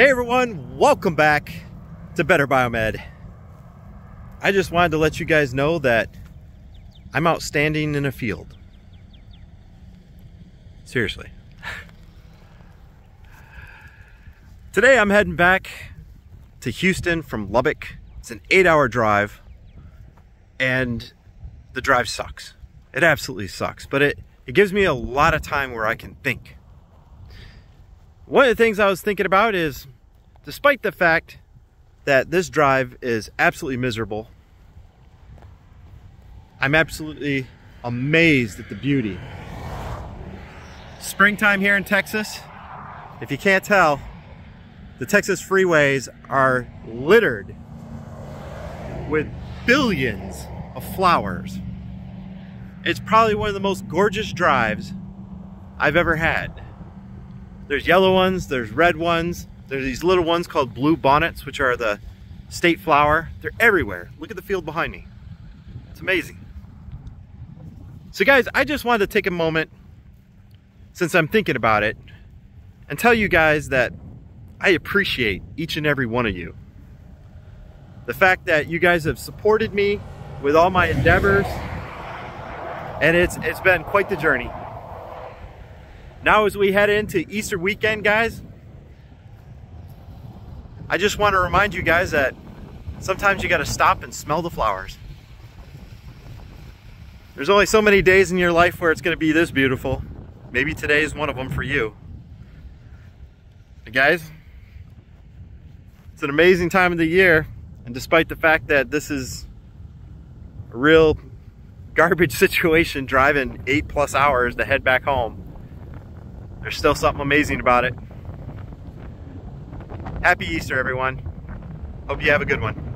Hey everyone, welcome back to Better Biomed. I just wanted to let you guys know that I'm out standing in a field. Seriously. Today I'm heading back to Houston from Lubbock. It's an 8-hour drive and the drive sucks. It absolutely sucks, but it gives me a lot of time where I can think. One of the things I was thinking about is, despite the fact that this drive is absolutely miserable, I'm absolutely amazed at the beauty. Springtime here in Texas, if you can't tell, the Texas freeways are littered with billions of flowers. It's probably one of the most gorgeous drives I've ever had. There's yellow ones, there's red ones, there's these little ones called blue bonnets, which are the state flower. They're everywhere. Look at the field behind me. It's amazing. So guys, I just wanted to take a moment, since I'm thinking about it, and tell you guys that I appreciate each and every one of you. The fact that you guys have supported me with all my endeavors, and it's been quite the journey. Now as we head into Easter weekend, guys, I just want to remind you guys that sometimes you got to stop and smell the flowers. There's only so many days in your life where it's going to be this beautiful. Maybe today is one of them for you. But guys, it's an amazing time of the year, and despite the fact that this is a real garbage situation driving 8+ hours to head back home, there's still something amazing about it. Happy Easter, everyone. Hope you have a good one.